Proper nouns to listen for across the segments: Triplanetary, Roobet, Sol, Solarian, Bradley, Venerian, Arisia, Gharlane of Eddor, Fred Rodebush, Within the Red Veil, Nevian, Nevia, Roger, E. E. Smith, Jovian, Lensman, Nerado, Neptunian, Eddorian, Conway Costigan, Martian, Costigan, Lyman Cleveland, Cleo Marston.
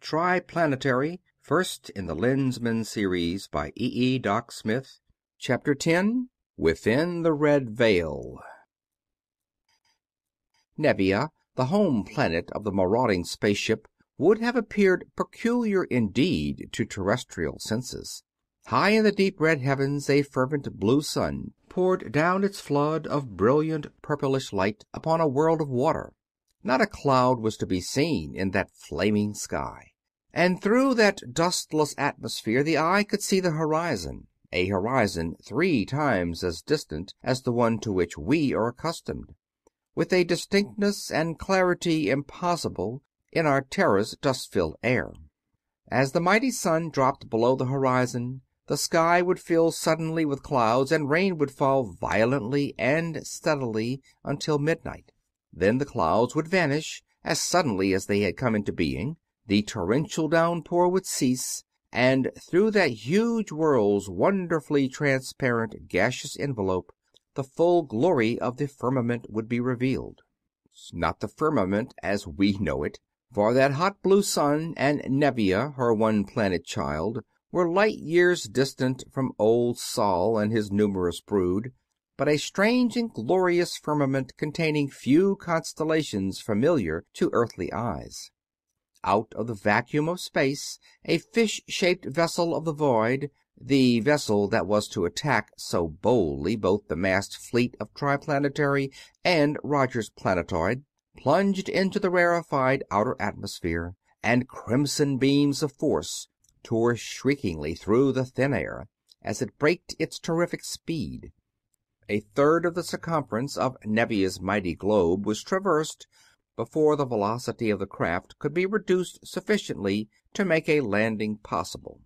Triplanetary, first in the Lensman series by E. E. Smith. Chapter 10 Within the Red Veil. Nevia, the home planet of the marauding spaceship, would have appeared peculiar indeed to terrestrial senses. High in the deep red heavens a fervent blue sun poured down its flood of brilliant purplish light upon a world of water. Not a cloud was to be seen in that flaming sky, and through that dustless atmosphere the eye could see the horizon, a horizon 3 times as distant as the one to which we are accustomed, with a distinctness and clarity impossible in our Terra's dust-filled air. As the mighty sun dropped below the horizon, the sky would fill suddenly with clouds, and rain would fall violently and steadily until midnight. Then the clouds would vanish as suddenly as they had come into being, the torrential downpour would cease, and through that huge world's wonderfully transparent gaseous envelope the full glory of the firmament would be revealed. Not the firmament as we know it, for that hot blue sun and Nevia, her one planet child, were light-years distant from old Sol and his numerous brood, but a strange and glorious firmament containing few constellations familiar to earthly eyes. Out of the vacuum of space a fish-shaped vessel of the void, the vessel that was to attack so boldly both the massed fleet of Triplanetary and Roger's planetoid, plunged into the rarefied outer atmosphere, and crimson beams of force tore shriekingly through the thin air as it braked its terrific speed. A third of the circumference of Nevia's mighty globe was traversed before the velocity of the craft could be reduced sufficiently to make a landing possible.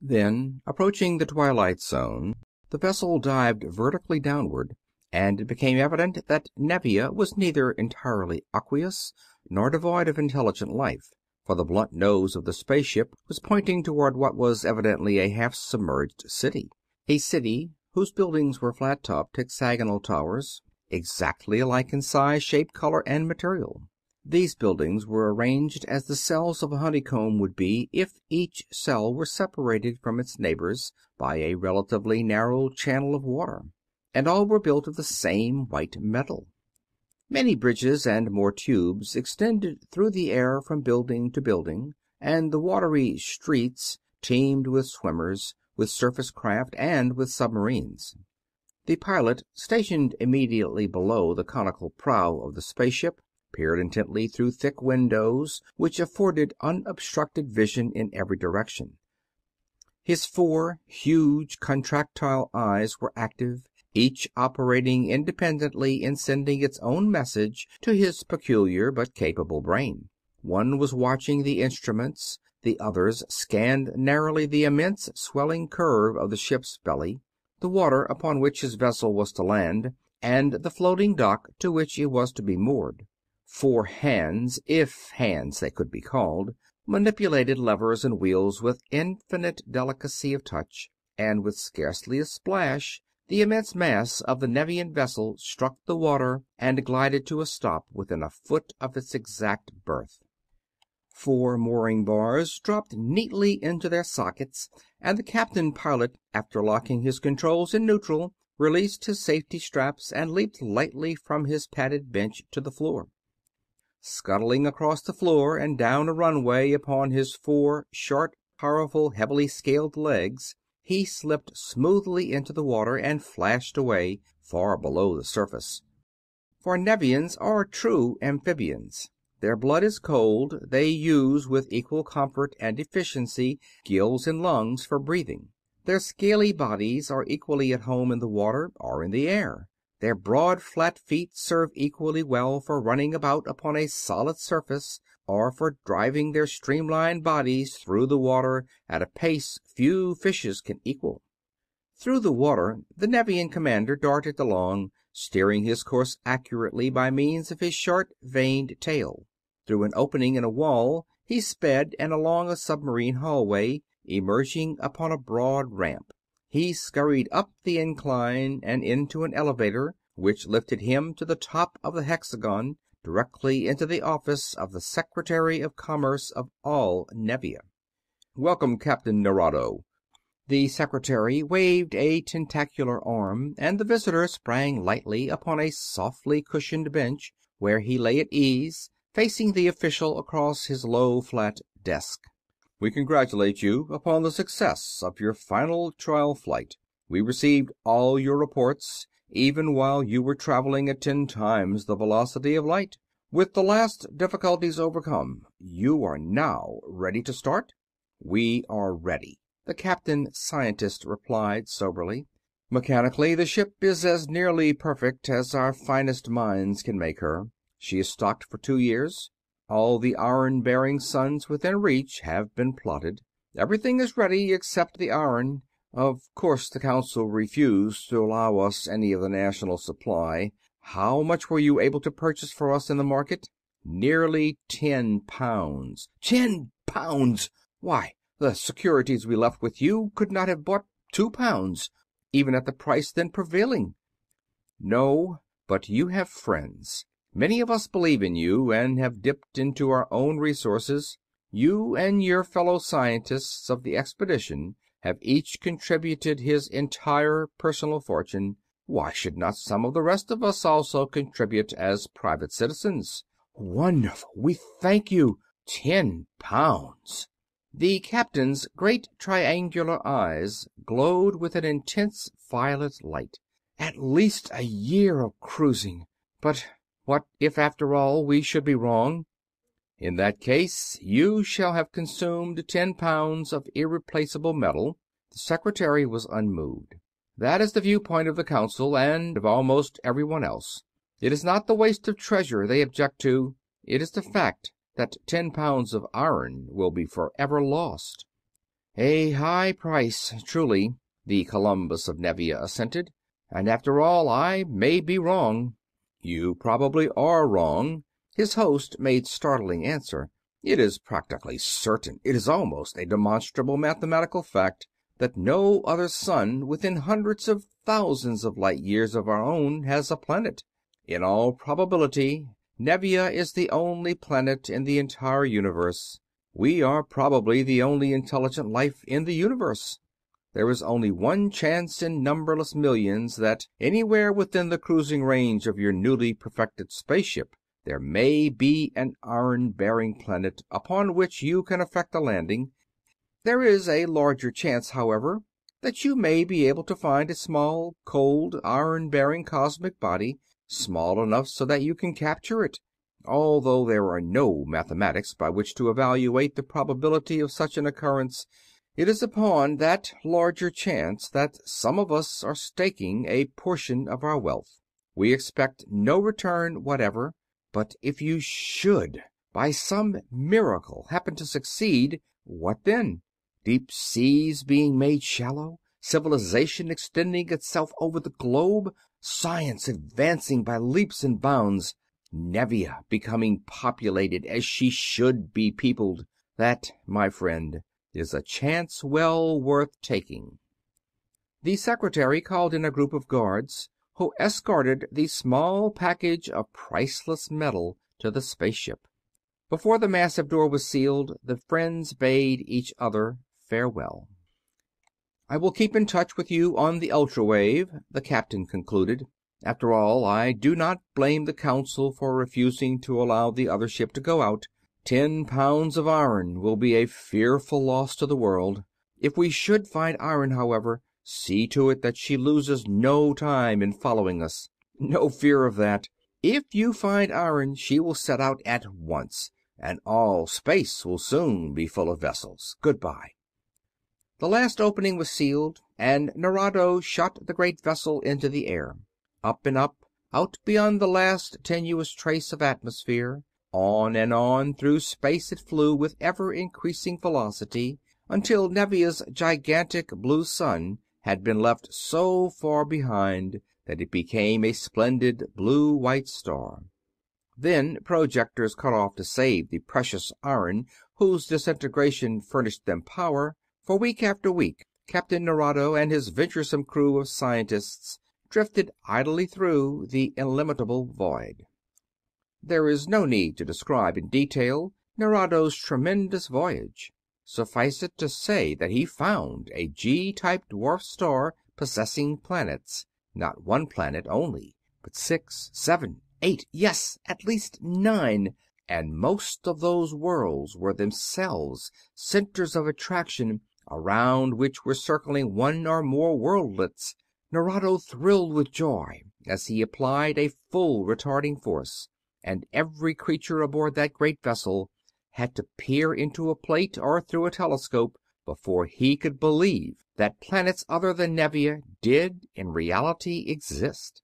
Then, approaching the twilight zone, the vessel dived vertically downward, and it became evident that Nevia was neither entirely aqueous nor devoid of intelligent life, for the blunt nose of the spaceship was pointing toward what was evidently a half-submerged city, a city whose buildings were flat-topped hexagonal towers, exactly alike in size, shape, color, and material. These buildings were arranged as the cells of a honeycomb would be if each cell were separated from its neighbors by a relatively narrow channel of water, and all were built of the same white metal. Many bridges and more tubes extended through the air from building to building, and the watery streets teemed with swimmers, with surface craft, and with submarines. The pilot, stationed immediately below the conical prow of the spaceship, peered intently through thick windows which afforded unobstructed vision in every direction. His 4 huge contractile eyes were active, each operating independently in sending its own message to his peculiar but capable brain. One was watching the instruments, the others scanned narrowly the immense swelling curve of the ship's belly, the water upon which his vessel was to land, and the floating dock to which it was to be moored. 4 hands, if hands they could be called, manipulated levers and wheels with infinite delicacy of touch, and with scarcely a splash the immense mass of the Nevian vessel struck the water and glided to a stop within a foot of its exact berth. 4 mooring bars dropped neatly into their sockets, and the captain pilot, after locking his controls in neutral, released his safety straps and leaped lightly from his padded bench to the floor. Scuttling across the floor and down a runway upon his 4 short, powerful, heavily scaled legs, he slipped smoothly into the water and flashed away, far below the surface. For Nevians are true amphibians. Their blood is cold. They use with equal comfort and efficiency gills and lungs for breathing. Their scaly bodies are equally at home in the water or in the air. Their broad, flat feet serve equally well for running about upon a solid surface, or for driving their streamlined bodies through the water at a pace few fishes can equal. Through the water the Nevian commander darted along, steering his course accurately by means of his short, veined tail. Through an opening in a wall he sped, and along a submarine hallway, emerging upon a broad ramp. He scurried up the incline and into an elevator, which lifted him to the top of the hexagon, directly into the office of the Secretary of Commerce of all Nevia. "Welcome, Captain Nerado." The secretary waved a tentacular arm, and the visitor sprang lightly upon a softly cushioned bench, where he lay at ease, facing the official across his low, flat desk. "We congratulate you upon the success of your final trial flight. We received all your reports, even while you were traveling at 10 times the velocity of light. With the last difficulties overcome, you are now ready to start?" "We are ready," the captain scientist replied soberly. "Mechanically, the ship is as nearly perfect as our finest minds can make her. She is stocked for 2 years. All the iron-bearing suns within reach have been plotted. Everything is ready except the iron. Of course the Council refused to allow us any of the national supply. How much were you able to purchase for us in the market?" "Nearly 10 pounds. 10 pounds! Why, the securities we left with you could not have bought 2 pounds, even at the price then prevailing." "No, but you have friends. Many of us believe in you and have dipped into our own resources. You and your fellow scientists of the expedition have each contributed his entire personal fortune. Why should not some of the rest of us also contribute as private citizens?" "Wonderful! We thank you! 10 pounds! The captain's great triangular eyes glowed with an intense violet light. "At least a year of cruising. But what if, after all, we should be wrong?" "In that case, you shall have consumed 10 pounds of irreplaceable metal." The secretary was unmoved. "That is the viewpoint of the Council and of almost everyone else. It is not the waste of treasure they object to. It is the fact that 10 pounds of iron will be forever lost." "A high price, truly," the Columbus of Nevia assented, "and after all I may be wrong." "You probably are wrong," his host made startling answer. "It is practically certain, it is almost a demonstrable mathematical fact, that no other sun within hundreds of thousands of light-years of our own has a planet. In all probability, Nevia is the only planet in the entire universe. We are probably the only intelligent life in the universe. There is only one chance in numberless millions that, anywhere within the cruising range of your newly perfected spaceship, there may be an iron-bearing planet upon which you can effect a landing. There is a larger chance, however, that you may be able to find a small, cold, iron-bearing cosmic body small enough so that you can capture it. Although there are no mathematics by which to evaluate the probability of such an occurrence, it is upon that larger chance that some of us are staking a portion of our wealth. We expect no return whatever, but if you should, by some miracle, happen to succeed, what then? Deep seas being made shallow, civilization extending itself over the globe, science advancing by leaps and bounds, Nevia becoming populated as she should be peopled. That, my friend, is a chance well worth taking." The secretary called in a group of guards, who escorted the small package of priceless metal to the spaceship. Before the massive door was sealed, the friends bade each other farewell. "I will keep in touch with you on the ultra-wave," the captain concluded. "After all, I do not blame the Council for refusing to allow the other ship to go out. 10 pounds of iron will be a fearful loss to the world. If we should find iron, however, see to it that she loses no time in following us." "No fear of that. If you find iron, she will set out at once, and all space will soon be full of vessels. Goodbye." The last opening was sealed, and Nerado shot the great vessel into the air. Up and up, out beyond the last tenuous trace of atmosphere, on and on through space it flew with ever-increasing velocity, until Nevia's gigantic blue sun had been left so far behind that it became a splendid blue-white star. Then projectors cut off to save the precious iron whose disintegration furnished them power. For week after week, Captain Nerado and his venturesome crew of scientists drifted idly through the illimitable void. There is no need to describe in detail Nerado's tremendous voyage. Suffice it to say that he found a G-type dwarf star possessing planets, not one planet only, but 6, 7, 8, yes, at least 9, and most of those worlds were themselves centers of attraction around which were circling one or more worldlets. Nerado thrilled with joy as he applied a full retarding force, and every creature aboard that great vessel had to peer into a plate or through a telescope before he could believe that planets other than Nevia did in reality exist.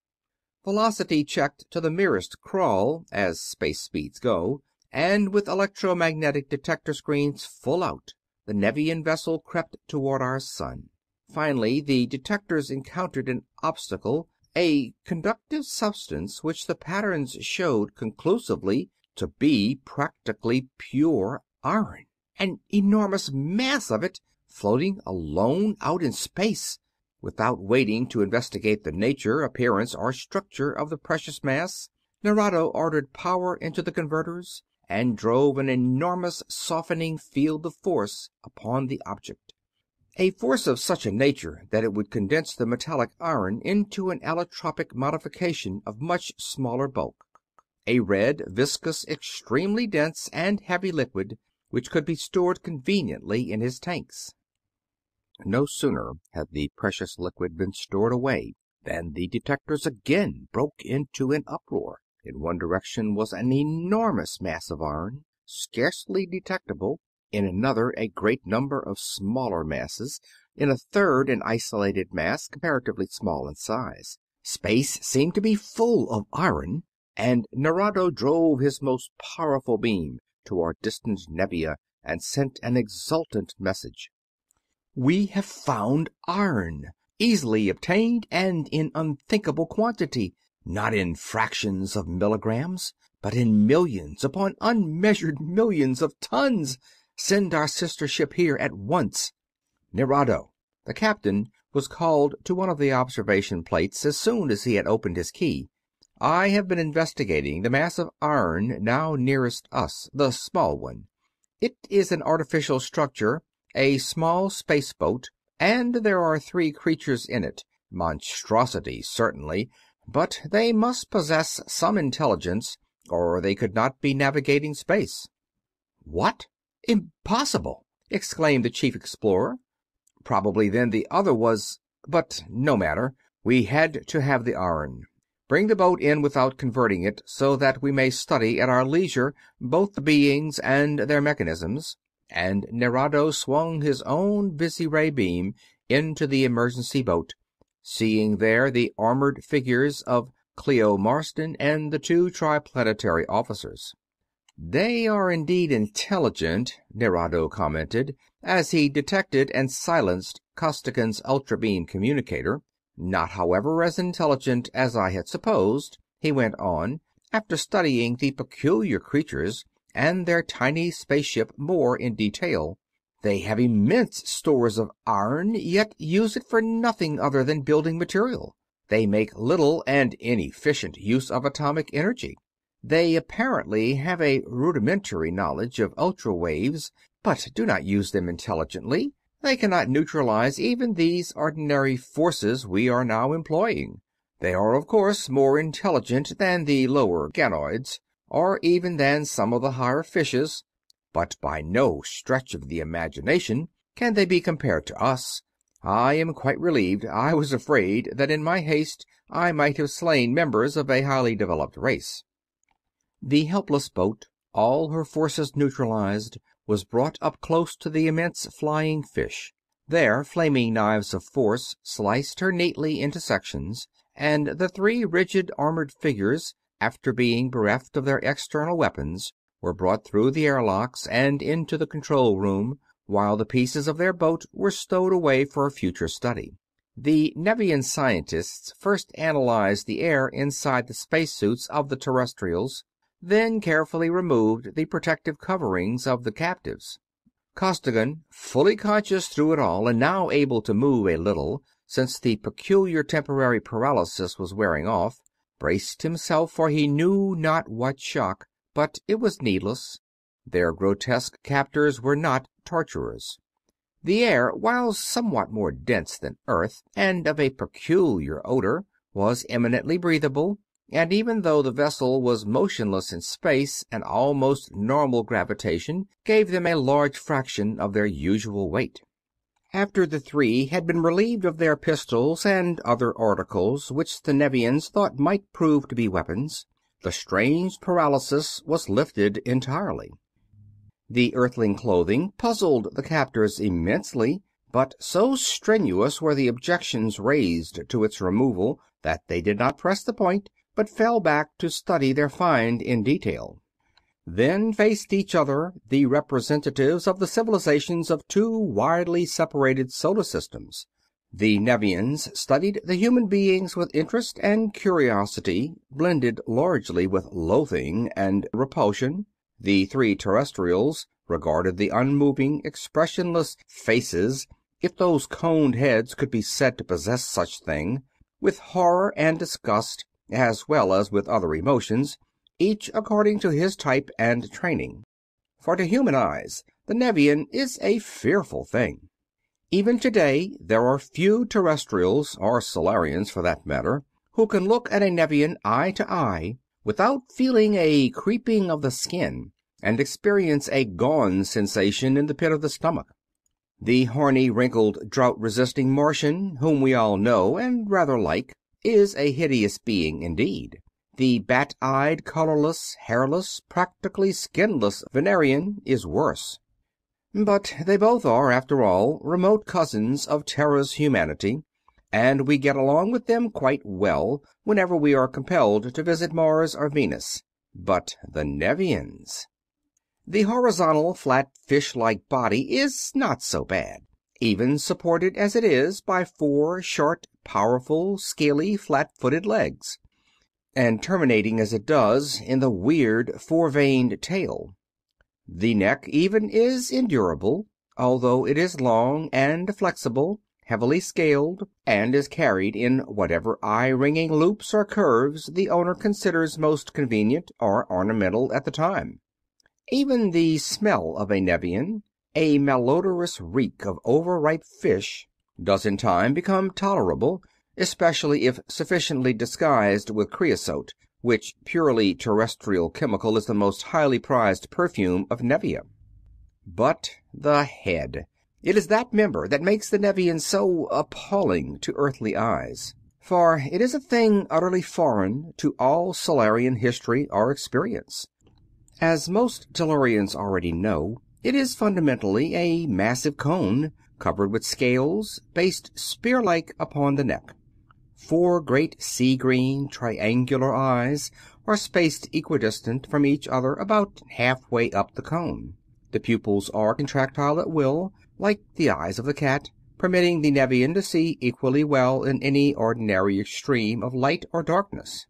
Velocity checked to the merest crawl, as space speeds go, and with electromagnetic detector screens full out, the Nevian vessel crept toward our sun. Finally, the detectors encountered an obstacle, a conductive substance which the patterns showed conclusively to be practically pure iron. An enormous mass of it, floating alone out in space. Without waiting to investigate the nature, appearance, or structure of the precious mass, Nerado ordered power into the converters and drove an enormous softening field of force upon the object. A force of such a nature that it would condense the metallic iron into an allotropic modification of much smaller bulk, a red, viscous, extremely dense and heavy liquid which could be stored conveniently in his tanks. No sooner had the precious liquid been stored away than the detectors again broke into an uproar. In one direction was an enormous mass of iron, scarcely detectable, in another a great number of smaller masses, in a third an isolated mass comparatively small in size. Space seemed to be full of iron, and Nerado drove his most powerful beam toward distant Nevia and sent an exultant message. "We have found iron, easily obtained and in unthinkable quantity, not in fractions of milligrams, but in millions upon unmeasured millions of tons. Send our sister ship here at once." Nerado, the captain, was called to one of the observation plates as soon as he had opened his key. "I have been investigating the mass of iron now nearest us, the small one. It is an artificial structure, a small spaceboat, and there are 3 creatures in it, monstrosities certainly, but they must possess some intelligence, or they could not be navigating space." "What? Impossible!" exclaimed the chief explorer. "Probably then the other was— but no matter, we had to have the iron. Bring the boat in without converting it, so that we may study at our leisure both the beings and their mechanisms." And Nerado swung his own busy ray beam into the emergency boat, seeing there the armored figures of Cleo Marston and the 2 Triplanetary officers. "They are indeed intelligent," Nerado commented, as he detected and silenced Costigan's ultra-beam communicator. "Not, however, as intelligent as I had supposed," he went on, after studying the peculiar creatures and their tiny spaceship more in detail. "They have immense stores of iron, yet use it for nothing other than building material. They make little and inefficient use of atomic energy. They apparently have a rudimentary knowledge of ultra-waves, but do not use them intelligently. They cannot neutralize even these ordinary forces we are now employing. They are, of course, more intelligent than the lower ganoids, or even than some of the higher fishes, but by no stretch of the imagination can they be compared to us. I am quite relieved. I was afraid that in my haste I might have slain members of a highly developed race." The helpless boat, all her forces neutralized, was brought up close to the immense flying fish. There flaming knives of force sliced her neatly into sections, and the 3 rigid armored figures, after being bereft of their external weapons, were brought through the airlocks and into the control room, while the pieces of their boat were stowed away for future study. The Nevian scientists first analyzed the air inside the spacesuits of the terrestrials, then carefully removed the protective coverings of the captives. Costigan, fully conscious through it all and now able to move a little, since the peculiar temporary paralysis was wearing off, braced himself for he knew not what shock, but it was needless. Their grotesque captors were not torturers. The air, while somewhat more dense than earth and of a peculiar odor, was eminently breathable, and even though the vessel was motionless in space, an almost normal gravitation gave them a large fraction of their usual weight. After the three had been relieved of their pistols and other articles which the Nevians thought might prove to be weapons, the strange paralysis was lifted entirely. The earthling clothing puzzled the captors immensely, but so strenuous were the objections raised to its removal that they did not press the point, but fell back to study their find in detail. Then faced each other the representatives of the civilizations of two widely separated solar systems. The Nevians studied the human beings with interest and curiosity, blended largely with loathing and repulsion. The three terrestrials regarded the unmoving, expressionless faces, if those coned heads could be said to possess such thing, with horror and disgust, as well as with other emotions, each according to his type and training. For to human eyes, the Nevian is a fearful thing. Even today there are few terrestrials, or Solarians for that matter, who can look at a Nevian eye to eye without feeling a creeping of the skin, and experience a gone sensation in the pit of the stomach. The horny, wrinkled, drought-resisting Martian, whom we all know and rather like, is a hideous being indeed. The bat-eyed, colorless, hairless, practically skinless Venerian is worse. But they both are, after all, remote cousins of Terra's humanity, and we get along with them quite well whenever we are compelled to visit Mars or Venus. But the Nevians! The horizontal, flat, fish-like body is not so bad, even supported as it is by four short, powerful, scaly, flat-footed legs, and terminating as it does in the weird four-veined tail. The neck even is endurable, although it is long and flexible, heavily scaled, and is carried in whatever eye-wringing loops or curves the owner considers most convenient or ornamental at the time. Even the smell of a Nevian, a malodorous reek of overripe fish, does in time become tolerable, especially if sufficiently disguised with creosote, which purely terrestrial chemical is the most highly prized perfume of Nevia. But the head. It is that member that makes the Nevian so appalling to earthly eyes, for it is a thing utterly foreign to all Solarian history or experience. As most Tellurians already know, it is fundamentally a massive cone, covered with scales, based spear-like upon the neck. Four great sea-green triangular eyes are spaced equidistant from each other about halfway up the cone. The pupils are contractile at will, like the eyes of the cat, permitting the Nevian to see equally well in any ordinary extreme of light or darkness.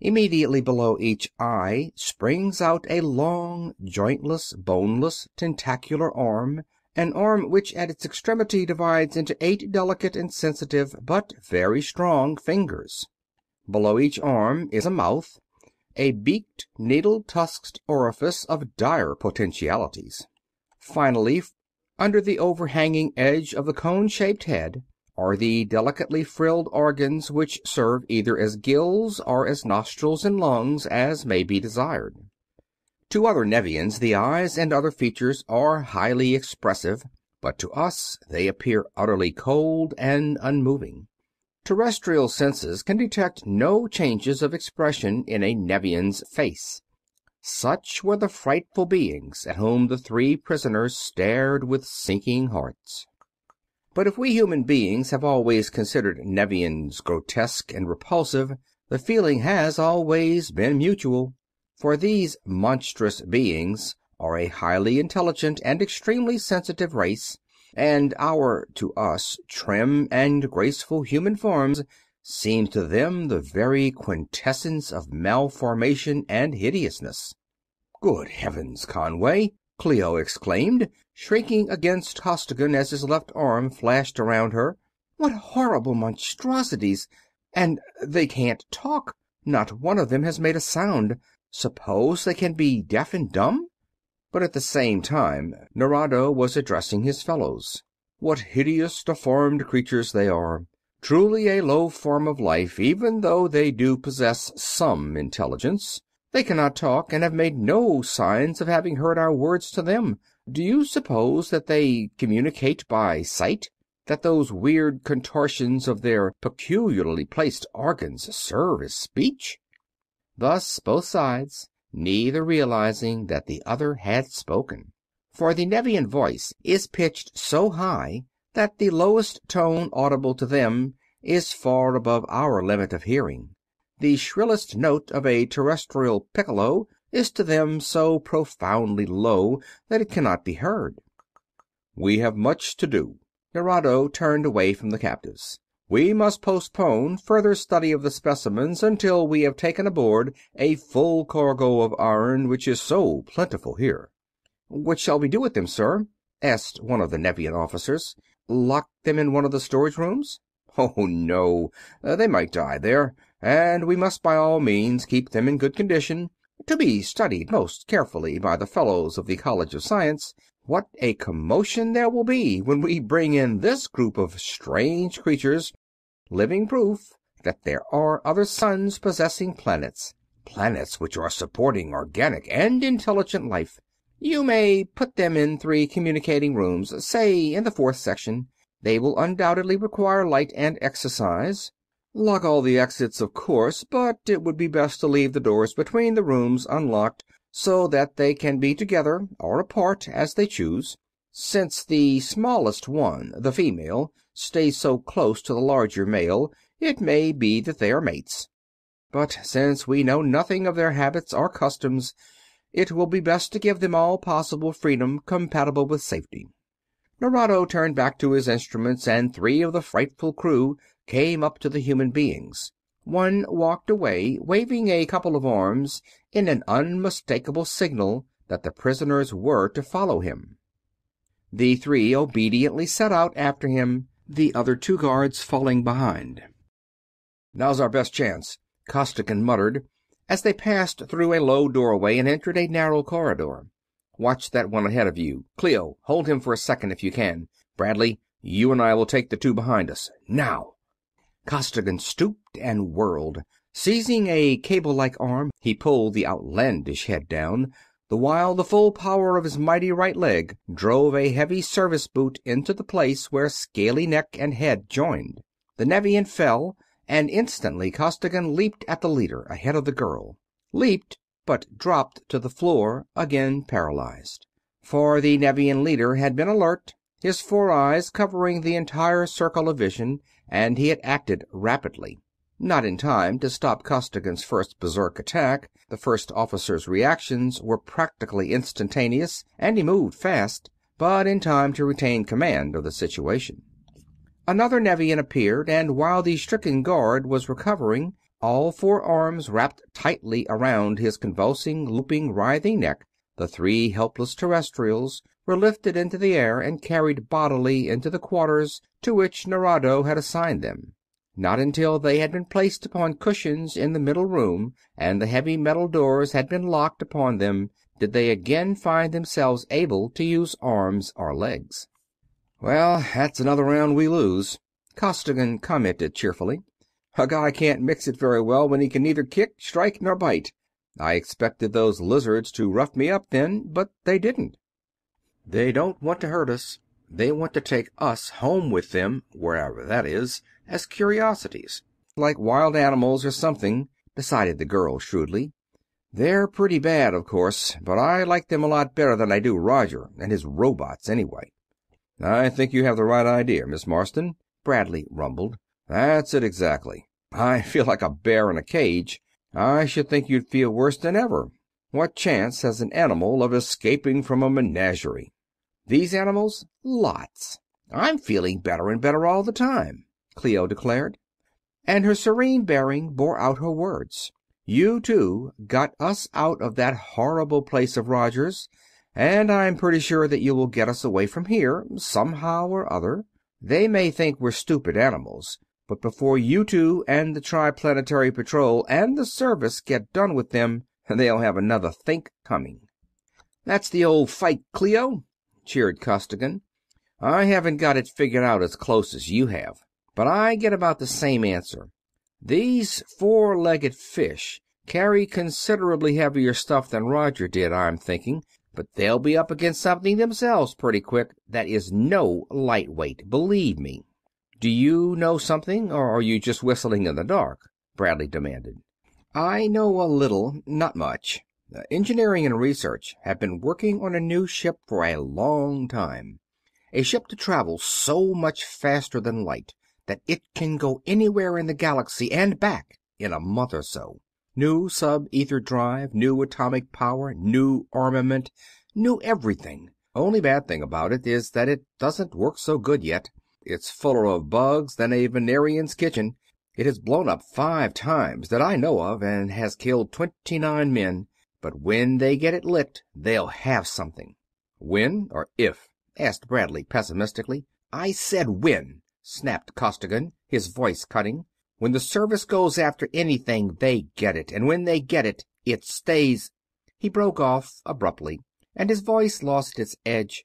Immediately below each eye springs out a long, jointless, boneless, tentacular arm, an arm which at its extremity divides into 8 delicate and sensitive but very strong fingers. Below each arm is a mouth, a beaked, needle-tusked orifice of dire potentialities. Finally, under the overhanging edge of the cone-shaped head are the delicately frilled organs which serve either as gills or as nostrils and lungs, as may be desired. To other Nevians the eyes and other features are highly expressive, but to us they appear utterly cold and unmoving. Terrestrial senses can detect no changes of expression in a Nevian's face. Such were the frightful beings at whom the three prisoners stared with sinking hearts. But if we human beings have always considered Nevians grotesque and repulsive, the feeling has always been mutual. For these monstrous beings are a highly intelligent and extremely sensitive race, and our, to us, trim and graceful human forms seem to them the very quintessence of malformation and hideousness. "Good heavens, Conway!" Cleo exclaimed, shrinking against Costigan as his left arm flashed around her. "What horrible monstrosities! And they can't talk! Not one of them has made a sound. Suppose they can be deaf and dumb? But at the same time, Nerado was addressing his fellows. What hideous, deformed creatures they are! Truly a low form of life, even though they do possess some intelligence. They cannot talk, and have made no signs of having heard our words to them. Do you suppose that they communicate by sight? That those weird contortions of their peculiarly placed organs serve as speech? Thus both sides, neither realizing that the other had spoken. For the Nevian voice is pitched so high that the lowest tone audible to them is far above our limit of hearing. The shrillest note of a terrestrial piccolo is to them so profoundly low that it cannot be heard. We have much to do. Nerado turned away from the captives. We must postpone further study of the specimens until we have taken aboard a full cargo of iron, which is so plentiful here. What shall we do with them, sir? asked one of the Nevian officers. Lock them in one of the storage rooms? Oh, no. They might die there, and we must by all means keep them in good condition, to be studied most carefully by the fellows of the College of Science. What a commotion there will be when we bring in this group of strange creatures, living proof that there are other suns possessing planets, planets which are supporting organic and intelligent life. You may put them in 3 communicating rooms, say in the 4th section. They will undoubtedly require light and exercise. Lock all the exits, of course, but it would be best to leave the doors between the rooms unlocked, so that they can be together or apart as they choose, since the smallest one, the female, stays so close to the larger male it may be that they are mates. But since we know nothing of their habits or customs, it will be best to give them all possible freedom compatible with safety. Nerado turned back to his instruments, and 3 of the frightful crew came up to the human beings. One walked away, waving a couple of arms in an unmistakable signal that the prisoners were to follow him. The 3 obediently set out after him, the other 2 guards falling behind. "Now's our best chance," Costigan muttered, as they passed through a low doorway and entered a narrow corridor. "Watch that one ahead of you. Cleo, hold him for a second if you can. Bradley, you and I will take the 2 behind us. Now!" Costigan stooped and whirled. Seizing a cable-like arm, he pulled the outlandish head down, the while the full power of his mighty right leg drove a heavy service boot into the place where scaly neck and head joined. The Nevian fell, and instantly Costigan leaped at the leader, ahead of the girl. Leaped, but dropped to the floor, again paralyzed. For the Nevian leader had been alert, his 4 eyes covering the entire circle of vision, and he had acted rapidly. Not in time to stop Costigan's first berserk attack. The first officer's reactions were practically instantaneous, and he moved fast, but in time to retain command of the situation. Another Nevian appeared, and while the stricken guard was recovering, all 4 arms wrapped tightly around his convulsing, looping, writhing neck, the 3 helpless terrestrials were lifted into the air and carried bodily into the quarters to which Nerado had assigned them. Not until they had been placed upon cushions in the middle room and the heavy metal doors had been locked upon them did they again find themselves able to use arms or legs. "Well, that's another round we lose," Costigan commented cheerfully. "A guy can't mix it very well when he can neither kick, strike, nor bite. I expected those lizards to rough me up then, but they didn't." "They don't want to hurt us. They want to take us home with them, wherever that is, as curiosities. Like wild animals or something," decided the girl shrewdly. "They're pretty bad, of course, but I like them a lot better than I do Roger and his robots, anyway." "I think you have the right idea, Miss Marston," Bradley rumbled. "That's it exactly. I feel like a bear in a cage. I should think you'd feel worse than ever. What chance has an animal of escaping from a menagerie? These animals? Lots. I'm feeling better and better all the time," Cleo declared. And her serene bearing bore out her words. "You, too, got us out of that horrible place of Roger's, and I'm pretty sure that you will get us away from here, somehow or other. They may think we're stupid animals, But before you two and the Triplanetary Patrol and the Service get done with them, they'll have another think coming." "That's the old fight, Cleo," cheered Costigan. "I haven't got it figured out as close as you have, but I get about the same answer. These four-legged fish carry considerably heavier stuff than Roger did, I'm thinking, but they'll be up against something themselves pretty quick that is no lightweight, believe me." "Do you know something, or are you just whistling in the dark?" Bradley demanded. "I know a little, not much. Engineering and research have been working on a new ship for a long time, a ship to travel so much faster than light that it can go anywhere in the galaxy and back in a month or so. New sub-ether drive, new atomic power, new armament, new everything. Only bad thing about it is that it doesn't work so good yet. It's fuller of bugs than a Venerian's kitchen. It has blown up 5 times that I know of and has killed 29 men, but when they get it licked, they'll have something." "When or if?" asked Bradley pessimistically. "I said when," snapped Costigan, his voice cutting. "When the Service goes after anything, they get it, and when they get it, it stays—" He broke off abruptly, and his voice lost its edge.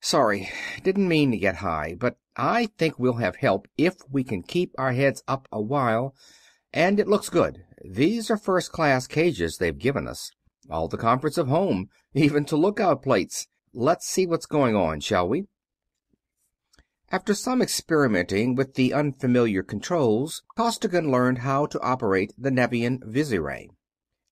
"Sorry, didn't mean to get high, but I think we'll have help if we can keep our heads up a while, and it looks good. These are first-class cages they've given us. All the comforts of home, even to lookout plates. Let's see what's going on, shall we?" After some experimenting with the unfamiliar controls, Costigan learned how to operate the Nevian visiray,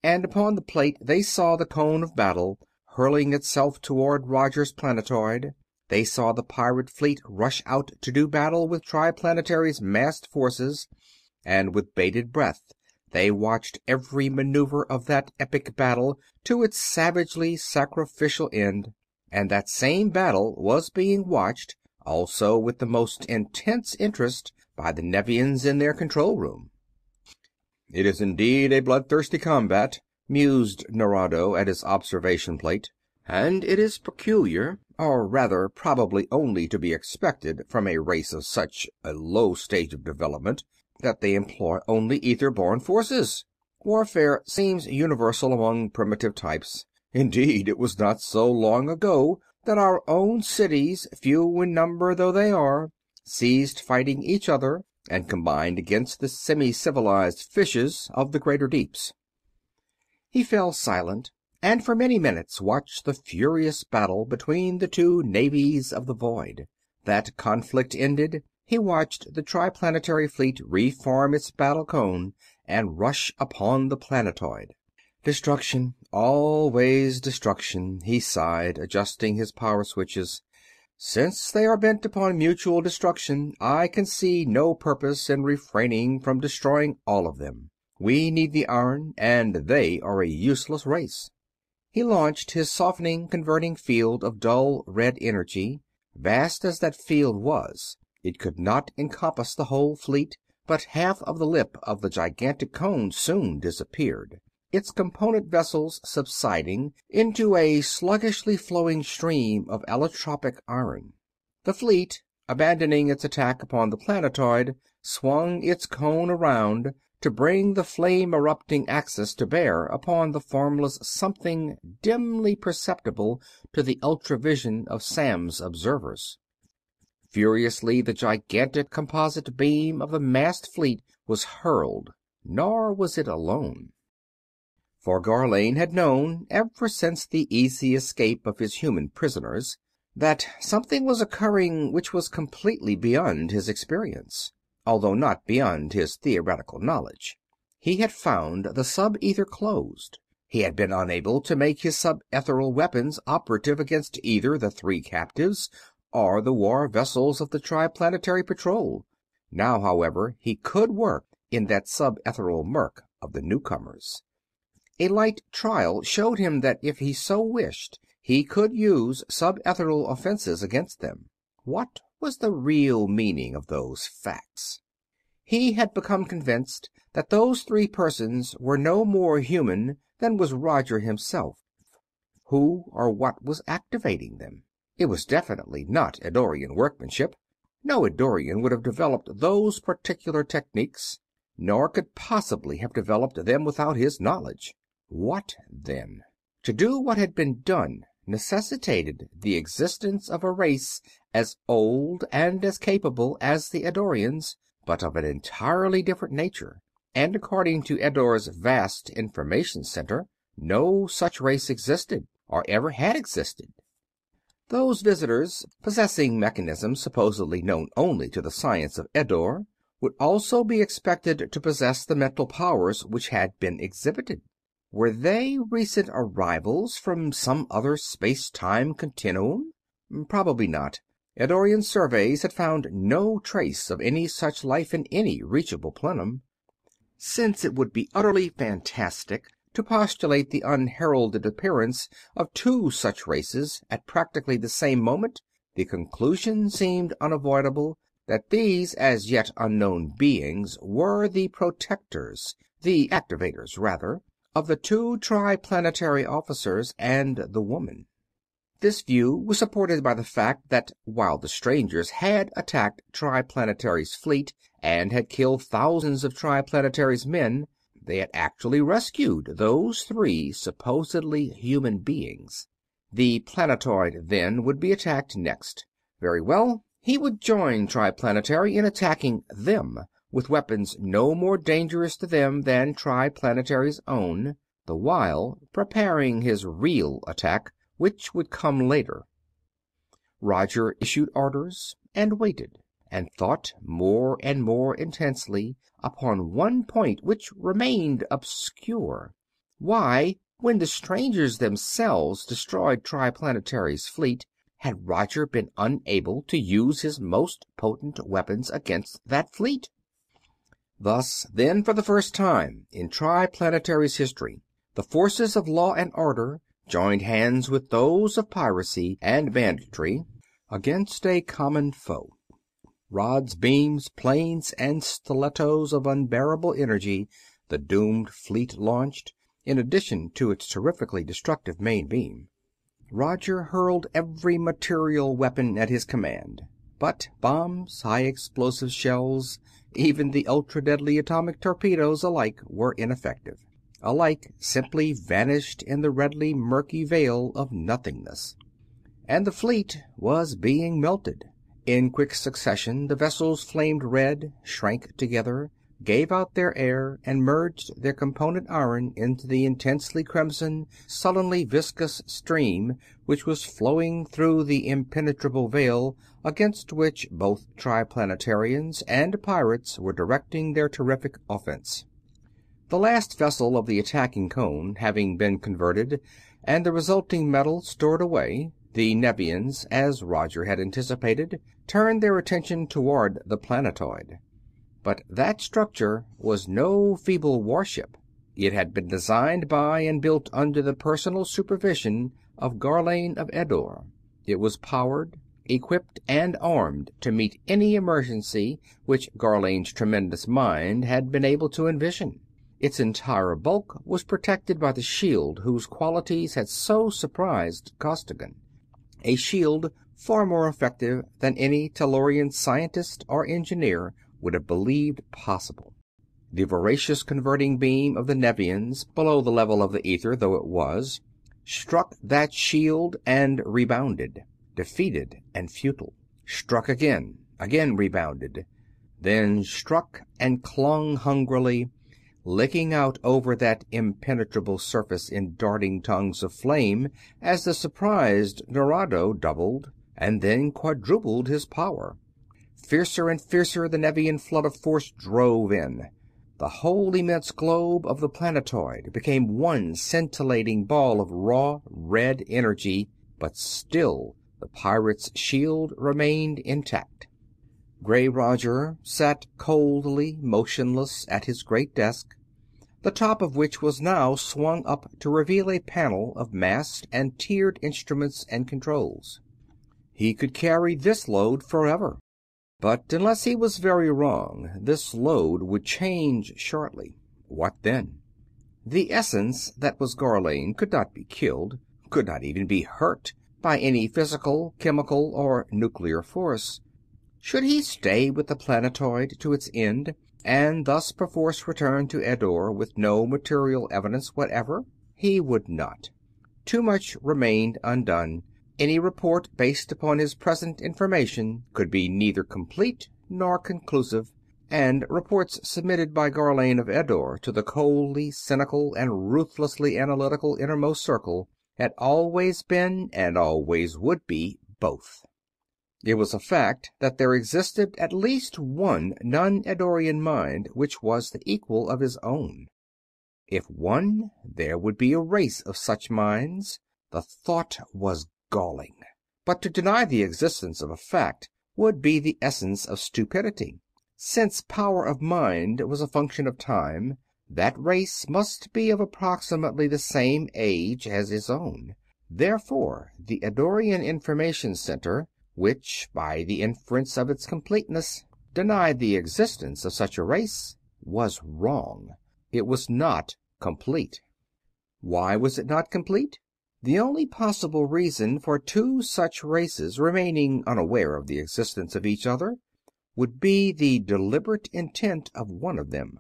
and upon the plate they saw the cone of battle hurling itself toward Roger's planetoid. They saw the pirate fleet rush out to do battle with Triplanetary's massed forces, and with bated breath they watched every maneuver of that epic battle to its savagely sacrificial end. And that same battle was being watched also with the most intense interest by the Nevians in their control room. "It is indeed a bloodthirsty combat," mused Nerado at his observation plate, "and it is peculiar, or rather probably only to be expected from a race of such a low stage of development, that they employ only ether-born forces. Warfare seems universal among primitive types. Indeed, it was not so long ago that our own cities, few in number though they are, ceased fighting each other and combined against the semi-civilized fishes of the greater deeps." He fell silent, and for many minutes watched the furious battle between the two navies of the void. That conflict ended, he watched the Triplanetary fleet reform its battle cone and rush upon the planetoid. "Destruction, always destruction," he sighed, adjusting his power switches. "Since they are bent upon mutual destruction, I can see no purpose in refraining from destroying all of them. We need the iron, and they are a useless race." He launched his softening, converting field of dull red energy. Vast as that field was, it could not encompass the whole fleet, but half of the lip of the gigantic cone soon disappeared, its component vessels subsiding into a sluggishly flowing stream of allotropic iron. The fleet, abandoning its attack upon the planetoid, swung its cone around to bring the flame-erupting axis to bear upon the formless something dimly perceptible to the ultravision of Sam's observers. Furiously the gigantic composite beam of the massed fleet was hurled, nor was it alone. For Gharlane had known, ever since the easy escape of his human prisoners, that something was occurring which was completely beyond his experience, although not beyond his theoretical knowledge. He had found the sub-ether closed. He had been unable to make his sub-ethereal weapons operative against either the 3 captives or the war vessels of the Triplanetary Patrol. Now, however, he could work in that sub-ethereal murk of the newcomers. A light trial showed him that if he so wished, he could use sub-ethereal offenses against them. What was the real meaning of those facts? He had become convinced that those 3 persons were no more human than was Roger himself. Who or what was activating them? It was definitely not Eddorian workmanship, No Eddorian would have developed those particular techniques, nor could possibly have developed them without his knowledge. What, then? To do what had been done necessitated the existence of a race as old and as capable as the Eddorians, but of an entirely different nature, and according to Eddor's vast information center, no such race existed, or ever had existed. Those visitors, possessing mechanisms supposedly known only to the science of Eddor, would also be expected to possess the mental powers which had been exhibited. Were they recent arrivals from some other space-time continuum? Probably not. Eddorian surveys had found no trace of any such life in any reachable plenum. Since it would be utterly fantastic to postulate the unheralded appearance of two such races at practically the same moment, the conclusion seemed unavoidable that these as yet unknown beings were the protectors, the activators, rather, of the two triplanetary officers and the woman. This view was supported by the fact that while the strangers had attacked Triplanetary's fleet and had killed thousands of Triplanetary's men, they had actually rescued those three supposedly human beings. The planetoid, then, would be attacked next. Very well, he would join Triplanetary in attacking them, with weapons no more dangerous to them than Triplanetary's own, the while preparing his real attack, which would come later. Roger issued orders, and waited, and thought more and more intensely upon one point which remained obscure. Why, when the strangers themselves destroyed Triplanetary's fleet, had Roger been unable to use his most potent weapons against that fleet? Thus, then, for the first time in Triplanetary's history, the forces of law and order joined hands with those of piracy and banditry against a common foe. Rods, beams, planes, and stilettos of unbearable energy the doomed fleet launched, in addition to its terrifically destructive main beam. Roger hurled every material weapon at his command, but bombs, high-explosive shells, even the ultra-deadly atomic torpedoes alike were ineffective. Alike simply vanished in the redly murky veil of nothingness. And the fleet was being melted. In quick succession the vessels flamed red, shrank together, gave out their air, and merged their component iron into the intensely crimson, sullenly viscous stream which was flowing through the impenetrable veil against which both Triplanetarians and pirates were directing their terrific offense. The last vessel of the attacking cone having been converted, and the resulting metal stored away, the Nevians, as Roger had anticipated, turned their attention toward the planetoid. But that structure was no feeble warship. It had been designed by and built under the personal supervision of Gharlane of Eddor. It was powered, equipped, and armed to meet any emergency which Gharlane's tremendous mind had been able to envision. Its entire bulk was protected by the shield whose qualities had so surprised Costigan. A shield far more effective than any Tellurian scientist or engineer would have believed possible. The voracious converting beam of the Nevians, below the level of the ether though it was, struck that shield and rebounded, defeated and futile. Struck again, again rebounded, then struck and clung hungrily, licking out over that impenetrable surface in darting tongues of flame as the surprised Nerado doubled and then quadrupled his power. Fiercer and fiercer the Nevian flood of force drove in. The whole immense globe of the planetoid became one scintillating ball of raw red energy, but still the pirate's shield remained intact. Gray Roger sat coldly motionless at his great desk, the top of which was now swung up to reveal a panel of massed and tiered instruments and controls. He could carry this load forever, but unless he was very wrong, this load would change shortly. What then? The essence that was Gharlane could not be killed, could not even be hurt, by any physical, chemical, or nuclear force. should he stay with the planetoid to its end, and thus perforce return to Eddor with no material evidence whatever? He would not. Too much remained undone. Any report based upon his present information could be neither complete nor conclusive, and reports submitted by Gharlane of Eddor to the coldly cynical and ruthlessly analytical innermost circle had always been and always would be both. It was a fact that there existed at least one non-Eddorian mind which was the equal of his own. If one, there would be a race of such minds. The thought was galling, but to deny the existence of a fact would be the essence of stupidity. Since power of mind was a function of time, that race must be of approximately the same age as his own. Therefore, the Eddorian Information Center, which, by the inference of its completeness, denied the existence of such a race, was wrong. It was not complete. Why was it not complete? The only possible reason for two such races remaining unaware of the existence of each other would be the deliberate intent of one of them.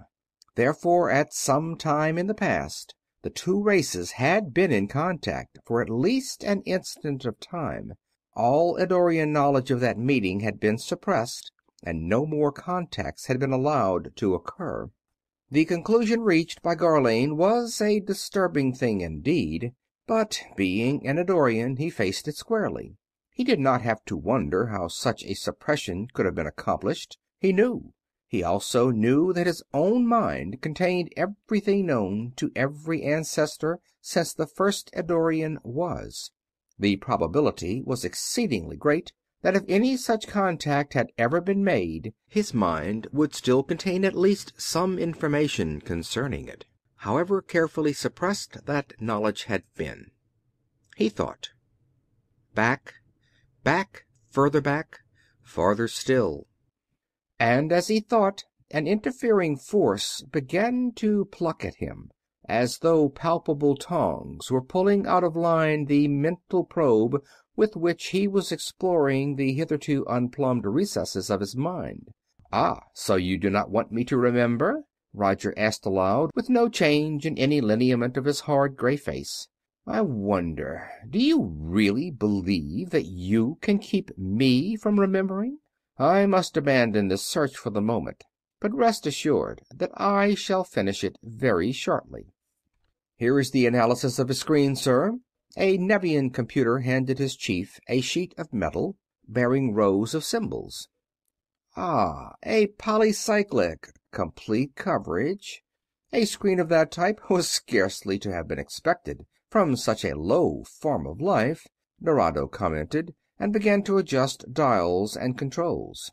Therefore, at some time in the past, the two races had been in contact for at least an instant of time. All Eddorian knowledge of that meeting had been suppressed, and no more contacts had been allowed to occur. The conclusion reached by Gharlane was a disturbing thing indeed, but being an Eddorian, he faced it squarely. He did not have to wonder how such a suppression could have been accomplished. He knew. He also knew that his own mind contained everything known to every ancestor since the first Eddorian was. The probability was exceedingly great that if any such contact had ever been made, his mind would still contain at least some information concerning it, however carefully suppressed that knowledge had been. He thought. Back. Back, further back, farther still. And as he thought, an interfering force began to pluck at him, as though palpable tongs were pulling out of line the mental probe with which he was exploring the hitherto unplumbed recesses of his mind. "Ah, so you do not want me to remember?" Roger asked aloud, with no change in any lineament of his hard gray face. "I wonder, do you really believe that you can keep me from remembering? I must abandon this search for the moment, but rest assured that I shall finish it very shortly." "Here is the analysis of his screen, sir." A Nevian computer handed his chief a sheet of metal, bearing rows of symbols. "Ah, a polycyclic, complete coverage. A screen of that type was scarcely to have been expected from such a low form of life," Nerado commented, and began to adjust dials and controls.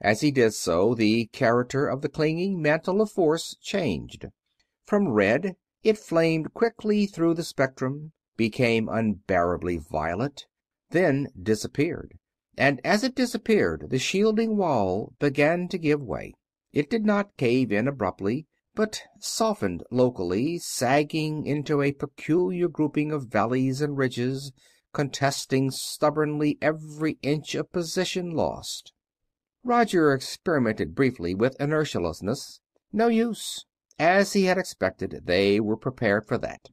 As he did so, the character of the clinging mantle of force changed. From red, it flamed quickly through the spectrum, became unbearably violet, then disappeared, and as it disappeared the shielding wall began to give way. It did not cave in abruptly, but softened locally, sagging into a peculiar grouping of valleys and ridges, contesting stubbornly every inch of position lost. Roger experimented briefly with inertialessness. No use. As he had expected, they were prepared for that.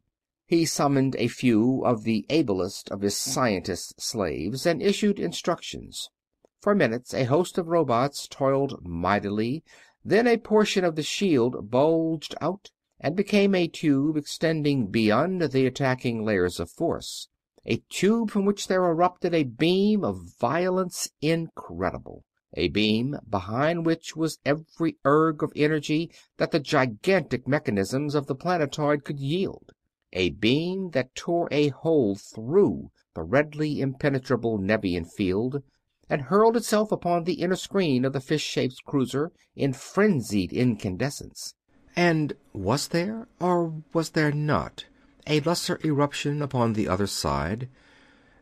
He summoned a few of the ablest of his scientist slaves and issued instructions. For minutes a host of robots toiled mightily. Then a portion of the shield bulged out and became a tube extending beyond the attacking layers of force, a tube from which there erupted a beam of violence incredible, a beam behind which was every erg of energy that the gigantic mechanisms of the planetoid could yield, a beam that tore a hole through the redly impenetrable Nevian field, and hurled itself upon the inner screen of the fish-shaped cruiser in frenzied incandescence. And was there, or was there not, a lesser eruption upon the other side,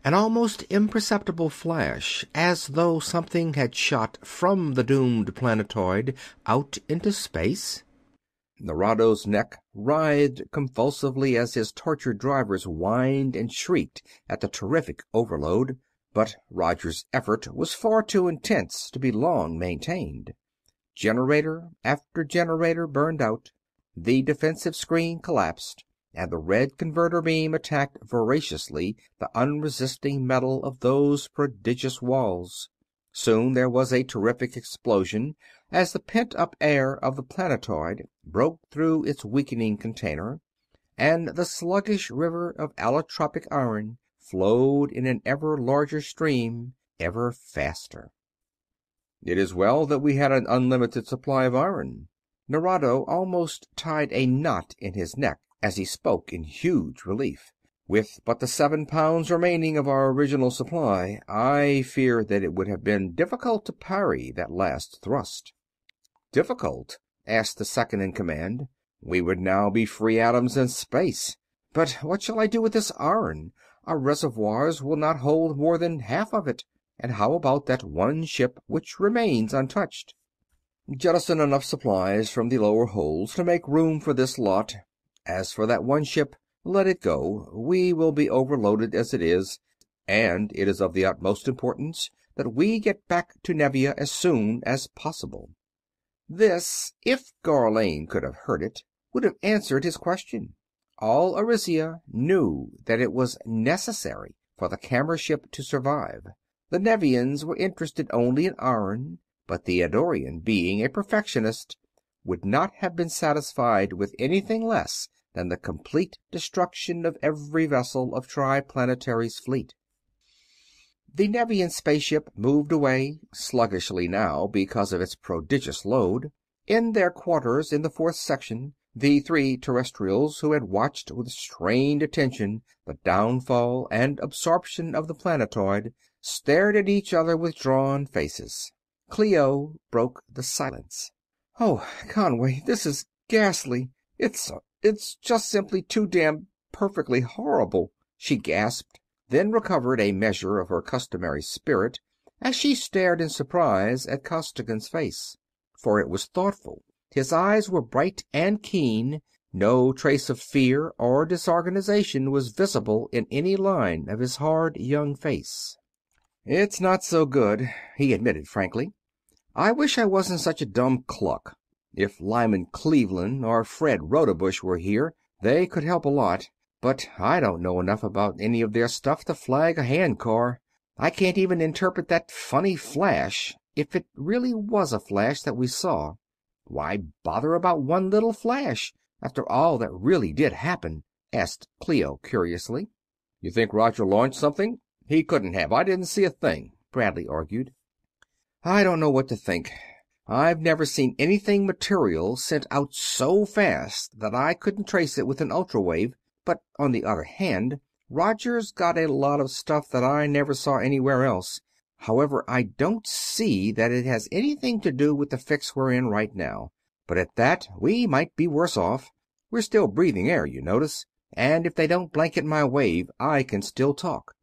an almost imperceptible flash, as though something had shot from the doomed planetoid out into space? Nerado's neck writhed convulsively as his tortured drivers whined and shrieked at the terrific overload, but Roger's effort was far too intense to be long maintained. Generator after generator burned out, the defensive screen collapsed, and the red converter beam attacked voraciously the unresisting metal of those prodigious walls. Soon there was a terrific explosion as the pent-up air of the planetoid broke through its weakening container, and the sluggish river of allotropic iron flowed in an ever larger stream, ever faster. It is well that we had an unlimited supply of iron. Nerado almost tied a knot in his neck as he spoke in huge relief. With but the 7 pounds remaining of our original supply, I fear that it would have been difficult to parry that last thrust. Difficult? Asked the second in command. We would now be free atoms in space. But what shall I do with this iron? Our reservoirs will not hold more than half of it. And how about that one ship which remains untouched? Jettison enough supplies from the lower holds to make room for this lot. As for that one ship, let it go. We will be overloaded as it is, and it is of the utmost importance that we get back to Nevia as soon as possible. This, if Gharlane could have heard it, would have answered his question. All Arisia knew that it was necessary for the camera ship to survive. The Nevians were interested only in iron, but the Eddorian, being a perfectionist, would not have been satisfied with anything less than the complete destruction of every vessel of Triplanetary's fleet. The Nevian spaceship moved away, sluggishly now because of its prodigious load. In their quarters in the fourth section, the three terrestrials who had watched with strained attention the downfall and absorption of the planetoid stared at each other with drawn faces. Cleo broke the silence. "Oh, Conway, this is ghastly. It's just simply too damn perfectly horrible," she gasped, then recovered a measure of her customary spirit as she stared in surprise at Costigan's face. For it was thoughtful. His eyes were bright and keen. No trace of fear or disorganization was visible in any line of his hard young face. "It's not so good," he admitted frankly. "I wish I wasn't such a dumb cluck. If Lyman Cleveland or Fred Rodebush were here, they could help a lot, but I don't know enough about any of their stuff to flag a handcar. I can't even interpret that funny flash, if it really was a flash that we saw. Why bother about one little flash, after all that really did happen?" asked Cleo curiously. "You think Roger launched something? He couldn't have. I didn't see a thing," Bradley argued. "I don't know what to think. I've never seen anything material sent out so fast that I couldn't trace it with an ultrawave, but on the other hand, Roger's got a lot of stuff that I never saw anywhere else. However, I don't see that it has anything to do with the fix we're in right now. But at that, we might be worse off. We're still breathing air, you notice, and if they don't blanket my wave, I can still talk."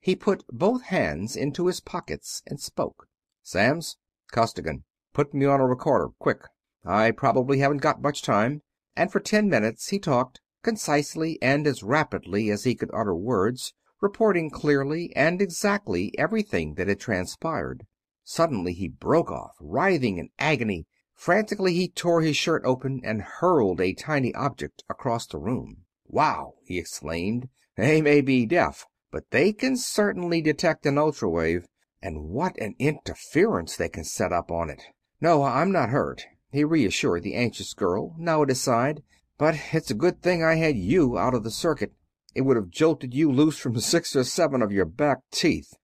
He put both hands into his pockets and spoke. "Sam's, Costigan, put me on a recorder, quick. I probably haven't got much time." And for 10 minutes he talked, concisely and as rapidly as he could utter words, reporting clearly and exactly everything that had transpired. Suddenly he broke off, writhing in agony. Frantically he tore his shirt open and hurled a tiny object across the room. "Wow!" he exclaimed. "They may be deaf, but they can certainly detect an ultrawave, and what an interference they can set up on it. No, I'm not hurt," he reassured the anxious girl, now at his side, "but it's a good thing I had you out of the circuit. It would have jolted you loose from 6 or 7 of your back teeth."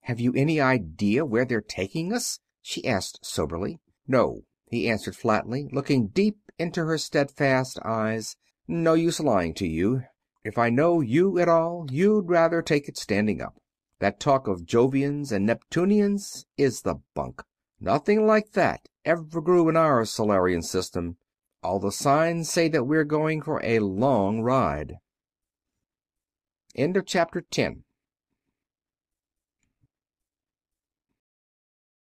"Have you any idea where they're taking us?" she asked soberly. "No," he answered flatly, looking deep into her steadfast eyes. "No use lying to you. If I know you at all, you'd rather take it standing up. That talk of Jovians and Neptunians is the bunk. Nothing like that ever grew in our Solarian system. All the signs say that we're going for a long ride." End of Chapter 10.